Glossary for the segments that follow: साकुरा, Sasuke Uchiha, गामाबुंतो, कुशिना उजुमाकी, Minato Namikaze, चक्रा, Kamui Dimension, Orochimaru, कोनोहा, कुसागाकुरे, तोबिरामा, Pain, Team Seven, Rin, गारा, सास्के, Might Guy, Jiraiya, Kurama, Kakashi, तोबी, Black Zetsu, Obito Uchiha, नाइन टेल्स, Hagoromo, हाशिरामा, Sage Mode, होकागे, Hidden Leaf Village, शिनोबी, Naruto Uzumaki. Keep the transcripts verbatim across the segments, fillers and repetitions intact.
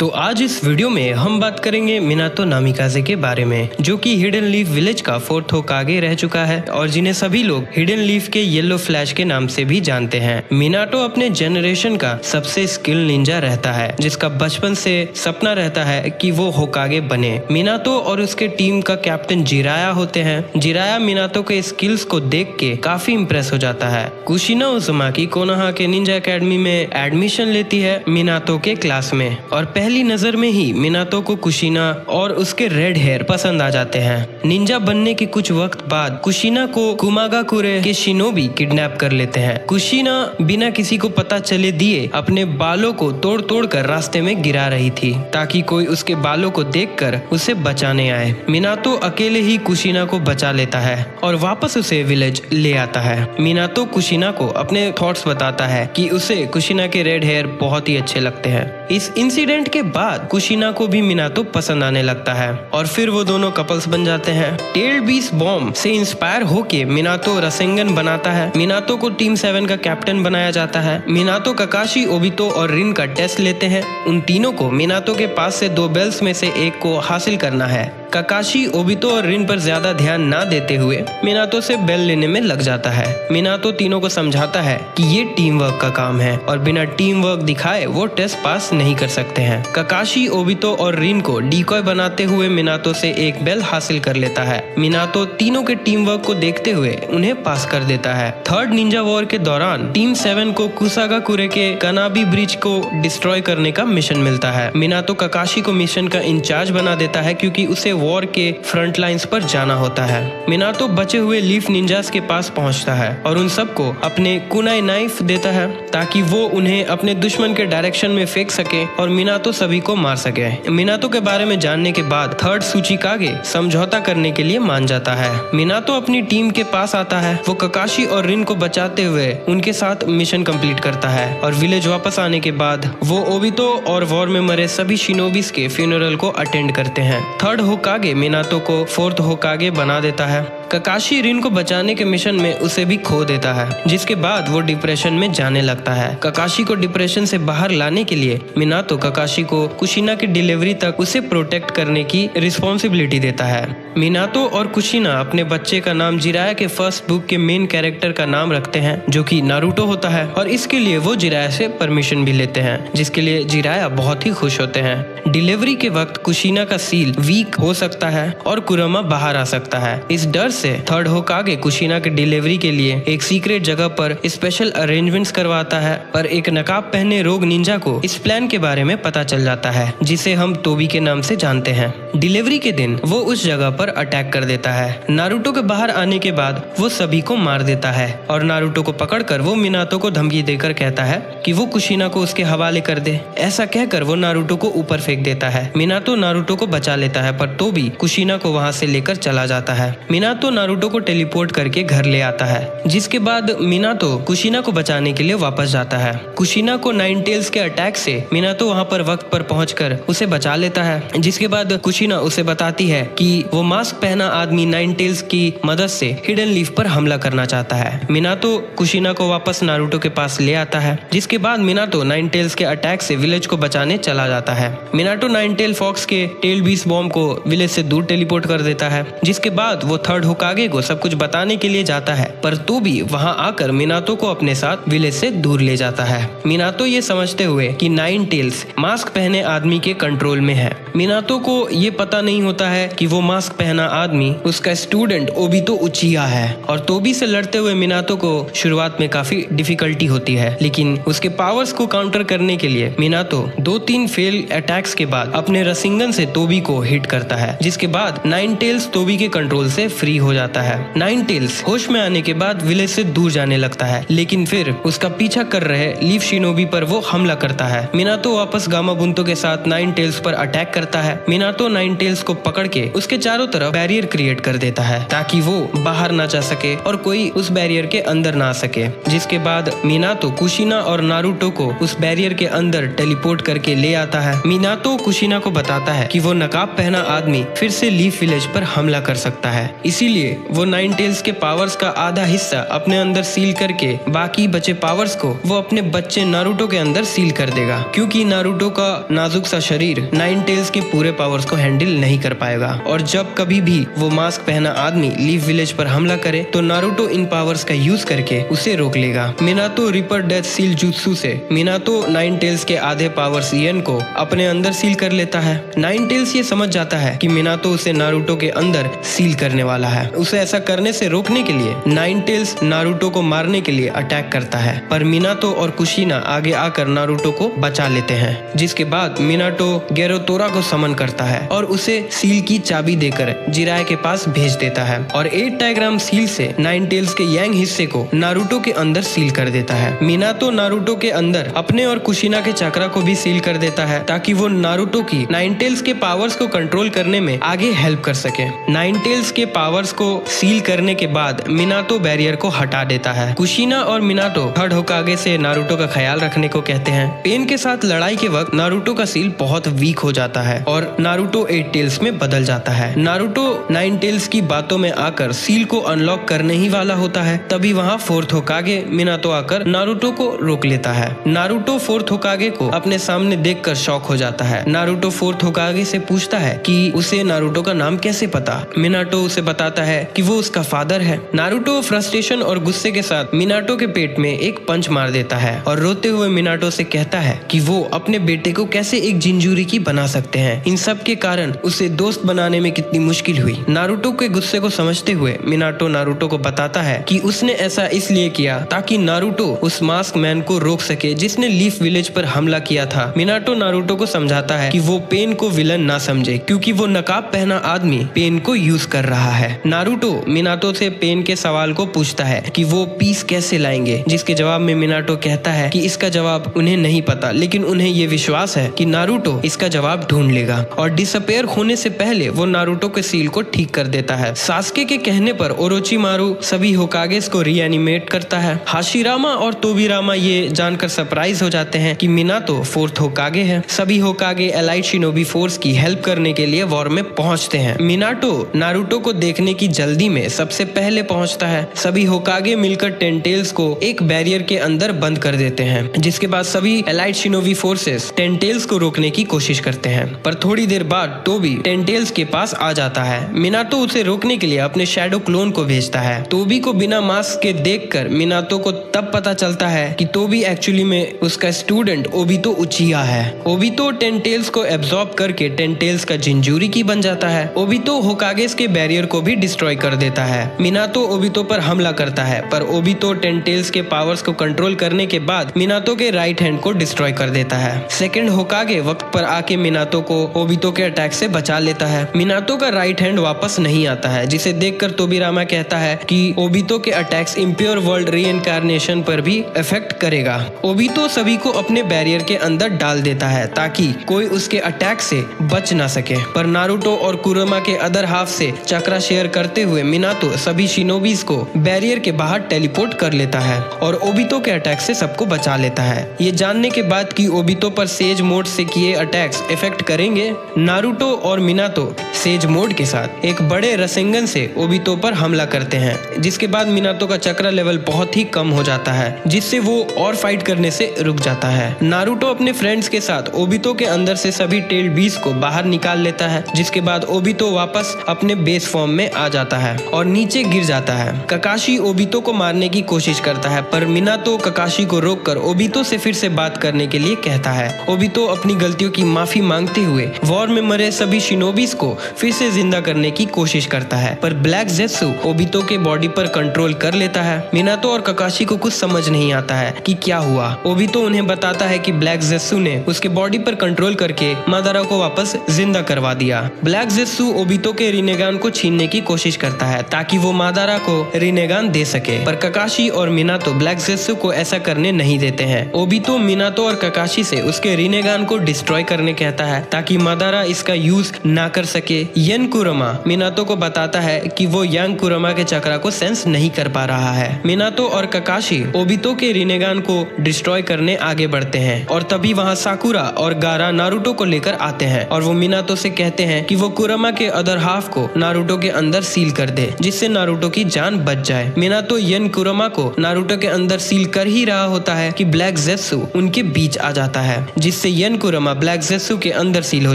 तो आज इस वीडियो में हम बात करेंगे मिनातो नामिकाजे के बारे में, जो कि हिडन लीफ विलेज का फोर्थ होकागे रह चुका है और जिन्हें सभी लोग हिडन लीफ के येलो फ्लैश के नाम से भी जानते हैं। मिनाटो अपने जनरेशन का सबसे स्किल निंजा रहता है, जिसका बचपन से सपना रहता है कि वो होकागे बने। मिनातो और उसके टीम का कैप्टन जिराया होते हैं। जिराया मिनातो के स्किल्स को देख के काफी इम्प्रेस हो जाता है। कुशिना उजुमाकी कोनोहा के निंजा अकेडमी में एडमिशन लेती है मिनातो के क्लास में और पहली नजर में ही मिनातो को कुशिना और उसके रेड हेयर पसंद आ जाते हैं। निंजा बनने के कुछ वक्त बाद कुशिना को कुमागाकुरे के शिनोबी किडनैप कर लेते हैं। कुशिना बिना किसी को पता चले दिए अपने बालों को तोड़ तोड़ कर रास्ते में गिरा रही थी ताकि कोई उसके बालों को देखकर उसे बचाने आए। मिनातो अकेले ही कुशिना को बचा लेता है और वापस उसे विलेज ले आता है। मिनातो कुशिना को अपने थॉट्स बताता है कि उसे कुशिना के रेड हेयर बहुत ही अच्छे लगते हैं। इस इंसिडेंट के बाद कुशिना को भी मिनातो पसंद आने लगता है और फिर वो दोनों कपल्स बन जाते हैं। टेल बीस बॉम्ब से इंस्पायर होके मिनातो रसेंगन बनाता है। मिनातो को टीम सेवन का कैप्टन बनाया जाता है। मिनातो काकाशी, ओबितो और रिन का टेस्ट लेते हैं। उन तीनों को मिनातो के पास से दो बेल्स में से एक को हासिल करना है। काकाशी, ओबितो और रिन पर ज्यादा ध्यान ना देते हुए मिनातो से बेल लेने में लग जाता है। मिनातो तीनों को समझाता है कि ये टीम वर्क का काम है और बिना टीम वर्क दिखाए वो टेस्ट पास नहीं कर सकते हैं। काकाशी, ओबितो और रिन को डीकॉय बनाते हुए मिनातो से एक बेल हासिल कर लेता है। मिनातो तीनों के टीम वर्क को देखते हुए उन्हें पास कर देता है। थर्ड निंजा वॉर के दौरान टीम सेवन को कुसागाकुरे के कनाबी ब्रिज को डिस्ट्रॉय करने का मिशन मिलता है। मिनातो काकाशी को मिशन का इंचार्ज बना देता है क्योंकि उसे वॉर के फ्रंट लाइंस पर जाना होता है। मिनातो बचे हुए लीफ निंजास के पास पहुंचता है और उन सबको अपने कुनाई नाइफ देता है ताकि वो उन्हें अपने दुश्मन के डायरेक्शन में फेंक सके और मिनातो सभी को मार सके। मिनातो के बारे में जानने के बाद थर्ड सुचिकागे समझौता करने के लिए मान जाता है। मिनातो अपनी टीम के पास आता है। वो काकाशी और रिन को बचाते हुए उनके साथ मिशन कंप्लीट करता है और विलेज वापस आने के बाद वो ओबितो और वॉर में मरे सभी शिनोबिस के फ्यूनरल को अटेंड करते हैं। थर्ड होकागे मिनातो को फोर्थ होकागे बना देता है। काकाशी रिन को बचाने के मिशन में उसे भी खो देता है, जिसके बाद वो डिप्रेशन में जाने लगता है। काकाशी को डिप्रेशन से बाहर लाने के लिए मिनातो काकाशी को कुशिना की डिलीवरी तक उसे प्रोटेक्ट करने की रिस्पॉन्सिबिलिटी देता है। मिनातो और कुशिना अपने बच्चे का नाम जिराया के फर्स्ट बुक के मेन कैरेक्टर का नाम रखते हैं, जो कि नारुतो होता है और इसके लिए वो जिराया से परमिशन भी लेते हैं, जिसके लिए जिराया बहुत ही खुश होते हैं। डिलीवरी के वक्त कुशिना का सील वीक हो सकता है और कुरामा बाहर आ सकता है। इस डर से थर्ड होकागे कुशिना के डिलीवरी के लिए एक सीक्रेट जगह पर स्पेशल अरेंजमेंट्स करवाता है, पर एक नकाब पहने रोग निंजा को इस प्लान के बारे में पता चल जाता है, जिसे हम तोबी के नाम से जानते हैं। डिलीवरी के दिन वो उस जगह पर अटैक कर देता है। नारुतो के बाहर आने के बाद वो सभी को मार देता है और नारुतो को पकड़कर वो मिनातो को धमकी देकर कहता है कि वो कुशिना को उसके हवाले कर दे। ऐसा कहकर वो नारुतो को ऊपर फेंक देता है। मिनातो नारुतो को बचा लेता है, पर तोबी कुशिना को वहाँ से लेकर चला जाता है। मिनातो नारुतो को टेलीपोर्ट करके घर ले आता है, जिसके बाद मिनातो कुशिना को बचाने के लिए वापस जाता है। कुशिना को नाइन टेल्स के अटैक से मिनातो वहां पर वक्त पर पहुंचकर उसे बचा लेता है, जिसके बाद कुशिना उसे बताती है कि वो मास्क पहना आदमी नाइन टेल्स की मदद से हिडन लीफ पर हमला करना चाहता है। मिनातो कुशिना को वापस नारुतो के पास ले आता है, जिसके बाद मिनातो नाइन टेल्स के अटैक से विलेज को बचाने चला जाता है। मिनातो नाइन टेल फॉक्स के टेल बीस बॉम्ब को विलेज से दूर टेलीपोर्ट कर देता है, जिसके बाद वो थर्ड होकागे को सब कुछ बताने के लिए जाता है, पर तोबी वहां आकर मिनातो को अपने साथ विलेज से दूर ले जाता है। मिनातो ये समझते हुए कि नाइन टेल्स मास्क पहने आदमी के कंट्रोल में है। मिनातो को ये पता नहीं होता है कि वो मास्क पहना आदमी उसका स्टूडेंट ओबितो उचिहा है और तोबी से लड़ते हुए मिनातो को शुरुआत में काफी डिफिकल्टी होती है, लेकिन उसके पावर्स को काउंटर करने के लिए मिनातो दो तीन फेल अटैक्स के बाद अपने रसिंगन से तोबी को हिट करता है, जिसके बाद नाइन टेल्स तोबी के कंट्रोल से फ्री हो जाता है। नाइन टेल्स होश में आने के बाद विलेज से दूर जाने लगता है, लेकिन फिर उसका पीछा कर रहे लीफ शिनोबी पर वो हमला करता है। मिनातो वापस गामाबुंतो के साथ नाइन टेल्स पर अटैक करता है। मिनातो नाइन टेल्स को पकड़ के उसके चारों तरफ बैरियर क्रिएट कर देता है ताकि वो बाहर ना जा सके और कोई उस बैरियर के अंदर ना आ सके, जिसके बाद मिनातो कुशिना और नारुतो को उस बैरियर के अंदर टेलीपोर्ट करके ले आता है। मिनातो कुशिना को बताता है कि वो नकाब पहना आदमी फिर से लीफ विलेज पर हमला कर सकता है, इसीलिए इसीलिए वो नाइन टेल्स के पावर्स का आधा हिस्सा अपने अंदर सील करके बाकी बचे पावर्स को वो अपने बच्चे नारुतो के अंदर सील कर देगा, क्योंकि नारुतो का नाजुक सा शरीर नाइन टेल्स के पूरे पावर्स को हैंडल नहीं कर पाएगा। और जब कभी भी वो मास्क पहना आदमी लीफ विलेज पर हमला करे तो नारुतो इन पावर्स का यूज करके उसे रोक लेगा। Minato reaper death seal jutsu से मिनातो नाइन टेल्स के आधे पावर्स येन को अपने अंदर सील कर लेता है। नाइन टेल्स ये समझ जाता है कि मिनातो उसे नारुतो के अंदर सील करने वाला है। उसे ऐसा करने से रोकने के लिए नाइन टेल्स नारुतो को मारने के लिए अटैक करता है, पर मिनातो और कुशिना आगे आकर नारुतो को बचा लेते हैं, जिसके बाद मिनातो गैरो तोरा को समन करता है और उसे सील की चाबी देकर जिराया के पास भेज देता है और एट ट्राइग्राम सील से नाइन टेल्स के यांग हिस्से को नारुतो के अंदर सील कर देता है। मिनातो नारुतो के अंदर अपने और कुशिना के चक्रा को भी सील कर देता है ताकि वो नारुतो की नाइन टेल्स के पावर्स को कंट्रोल करने में आगे हेल्प कर सके। नाइन टेल्स के पावर्स को सील करने के बाद मिनातो बैरियर को हटा देता है। कुशिना और मिनातो थर्ड होकागे से नारुतो का ख्याल रखने को कहते हैं। पेन के साथ लड़ाई के वक्त नारुतो का सील बहुत वीक हो जाता है और नारुतो एट टेल्स में बदल जाता है। नारुतो नाइन टेल्स की बातों में आकर सील को अनलॉक करने ही वाला होता है, तभी वहाँ फोर्थ होकागे मिनातो आकर नारुतो को रोक लेता है। नारुतो फोर्थ होकागे को अपने सामने देखकर शॉक हो जाता है। नारुतो फोर्थ होकागे से पूछता है कि उसे नारुतो का नाम कैसे पता। मिनातो उसे बताता है कि वो उसका फादर है। नारुतो फ्रस्ट्रेशन और गुस्से के साथ मिनातो के पेट में एक पंच मार देता है और रोते हुए मिनातो से कहता है कि वो अपने बेटे को कैसे एक जिंजूरी की बना सकते हैं, इन सब के कारण उसे दोस्त बनाने में कितनी मुश्किल हुई। नारुतो के गुस्से को समझते हुए मिनातो नारुतो को बताता है कि उसने ऐसा इसलिए किया ताकि नारुतो उस मास्क मैन को रोक सके जिसने लीफ विलेज पर हमला किया था। मिनातो नारुतो को समझाता है कि वो पेन को विलन ना समझे क्योंकि वो नकाब पहना आदमी पेन को यूज कर रहा है। नारुतो मिनातो से पेन के सवाल को पूछता है कि वो पीस कैसे लाएंगे, जिसके जवाब में मिनातो कहता है कि इसका जवाब उन्हें नहीं पता, लेकिन उन्हें ये विश्वास है कि नारुतो इसका जवाब ढूंढ लेगा। और डिसअपेयर होने से पहले वो नारुतो के सील को ठीक कर देता है। सास्के के कहने पर ओरोचिमारू सभी होकागेस को रीएनिमेट करता है। हाशिरामा और तोबिरामा ये जानकर सरप्राइज हो जाते हैं कि मिनातो फोर्थ होकागे है। सभी होकागे एलाइट शिनोबी फोर्स की हेल्प करने के लिए वॉर में पहुंचते हैं। मिनातो नारुतो को देखने की जल्दी में सबसे पहले पहुंचता है। सभी होकागे मिलकर टेंटेल्स को एक बैरियर के अंदर बंद कर देते हैं, जिसके बाद सभी एलाइट शिनोबी फोर्सेस टेंटेल्स को रोकने की कोशिश करते हैं, पर थोड़ी देर बाद टोबी टेंटेल्स के पास आ जाता है। मिनातो उसे रोकने के लिए अपने शैडो क्लोन को भेजता है। टोबी को बिना मास्क के देखकर मिनातो को तब पता चलता है कि टोबी एक्चुअली में उसका स्टूडेंट ओबितो उचिहा है। ओबितो टेंटेल्स को एब्जॉर्ब करके टेंटेल्स का जिंजूरी की बन जाता है। ओबितो होकागेस के बैरियर को भी डिस्ट्रॉय कर देता है। मिनातो ओबितो पर हमला करता है, पर ओबितो टेंटेल्स के पावर्स को कंट्रोल करने के बाद मिनातो के राइट हैंड को डिस्ट्रॉय कर देता है। सेकंड होकागे वक्त पर आके मिनातो को ओबितो के अटैक से बचा लेता है। मिनातो का राइट हैंड वापस नहीं आता है, जिसे देखकर तोबिरामा कहता है कि ओबितो के अटैक्स इम्प्योर वर्ल्ड रीइनकार्नेशन पर भी इफेक्ट करेगा। ओबितो सभी को अपने बैरियर के अंदर डाल देता है ताकि कोई उसके अटैक से बच ना सके, पर नारुतो और कुरामा के अदर हाफ से चक्रा शेयर करते हुए मिनातो सभी शिनोबीज को बैरियर के बाहर टेलीपोर्ट कर लेता है और ओबितो के अटैक से सबको बचा लेता है। ये जानने के बाद कि ओबितो पर सेज मोड से किए अटैक्स इफेक्ट करेंगे, नारुतो और मिनातो सेज मोड के साथ एक बड़े रसेंगन से ओबितो पर हमला करते हैं, जिसके बाद मिनातो का चक्रा लेवल बहुत ही कम हो जाता है, जिससे वो और फाइट करने से रुक जाता है। नारुतो अपने फ्रेंड्स के साथ ओबितो के अंदर से सभी टेल बीज को बाहर निकाल लेता है, जिसके बाद ओबितो वापस अपने बेस फॉर्म में आ जाता है और नीचे गिर जाता है। काकाशी ओबितो को मारने की कोशिश करता है, पर मिनातो काकाशी को रोककर ओबितो से फिर से बात करने के लिए कहता है। ओबितो अपनी गलतियों की माफी मांगते हुए वॉर में मरे सभी शिनोबीज को फिर से जिंदा करने की कोशिश करता है, पर ब्लैक ज़ेत्सु ओबितो के बॉडी पर कंट्रोल कर लेता है। मिनातो और काकाशी को कुछ समझ नहीं आता है कि क्या हुआ। ओबितो उन्हें बताता है कि ब्लैक ज़ेत्सु ने उसके बॉडी पर कंट्रोल करके मादारा को वापस जिंदा करवा दिया। ब्लैक ज़ेत्सु ओबितो के रिनेगान को छीनने की कोशिश करता है ताकि वो मादारा को रिनेगान दे सके, पर काकाशी और मिनातो ब्लैक ज़ेत्सु को ऐसा करने नहीं देते हैं। ओबितो मिनातो और काकाशी से उसके रिनेगान को डिस्ट्रॉय करने कहता है ताकि मादारा इसका यूज ना कर सके करके यंग कुरामा मिनातो को बताता है कि वो यंग कुरामा के चक्रा को सेंस नहीं कर पा रहा है। मिनातो और काकाशी ओबितो के रिनेगान को डिस्ट्रॉय करने आगे बढ़ते हैं और तभी वहाँ साकुरा और गारा नारुतो को लेकर आते हैं और वो मिनातो से कहते हैं कि वो कुरामा के अदर हाफ को नारुतो के अंदर सील कर दे जिससे नारुतो की जान बच जाए। मिनातो यंग कुरामा को नारुतो के अंदर सील कर ही रहा होता है कि ब्लैक ज़ेत्सु उनके बीच आ जाता है जिससे यंग कुरामा ब्लैक ज़ेत्सु के अंदर सील हो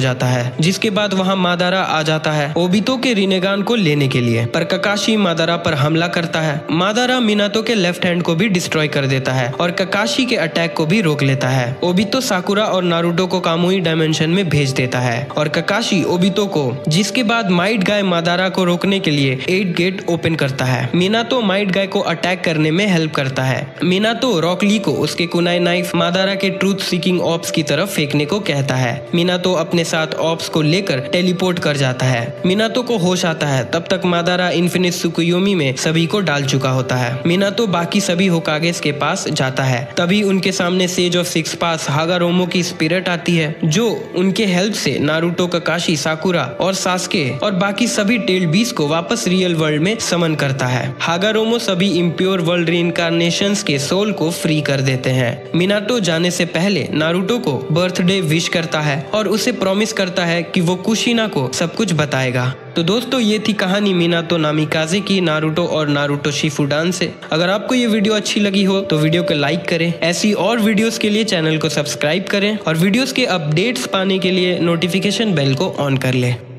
जाता है। जिसके बाद वहाँ मादारा आ जाता है ओबितो के रिनेगान को लेने के लिए, पर काकाशी मादारा पर हमला करता है। मादारा मिनातो के लेफ्ट हैंड को भी डिस्ट्रॉय कर देता है और काकाशी के अटैक को भी रोक लेता है। ओबितो साकुरा और नारुतो को कामुई डायमेंशन में भेज देता है और काकाशी ओबितो को, जिसके बाद माइट गाय मादारा को रोकने के लिए एट गेट ओपन करता है। मिनातो माइट गाय को अटैक करने में हेल्प करता है। मिनातो रॉकली को उसके कुनाई नाइफ मादारा के ट्रूथ सीकिंग ऑप्स की तरफ फेंकने को कहता है। मिनातो अपने साथ ऑप्स को लेकर टेलीपोर्ट कर जाता है। मिनातो को होश आता है, तब तक मादारा इन्फिनिट सुकुयोमी में सभी को डाल चुका होता है। मिनातो बाकी सभी होकागेस के पास जाता है, तभी उनके सामने sage of six paths Hagoromo की स्पिरिट आती है जो उनके हेल्प से नारुतो, काकाशी, साकुरा और सासुके और बाकी सभी टेल बीस को वापस रियल वर्ल्ड में समन करता है। हागारोमो सभी इम्प्योर वर्ल्ड रीइनकार्नेशंस के सोल को फ्री कर देते हैं। मिनातो जाने से पहले नारुतो को बर्थडे विश करता है और उसे प्रॉमिस करता है कि वो कुशिना को सब कुछ बताएगा। तो दोस्तों, ये थी कहानी मिनातो नामिकाजे की नारुतो और नारुतो शिपुडान से। अगर आपको ये वीडियो अच्छी लगी हो तो वीडियो को लाइक करें। ऐसी और वीडियोस के लिए चैनल को सब्सक्राइब करें और वीडियोस के अपडेट्स पाने के लिए नोटिफिकेशन बेल को ऑन कर लें।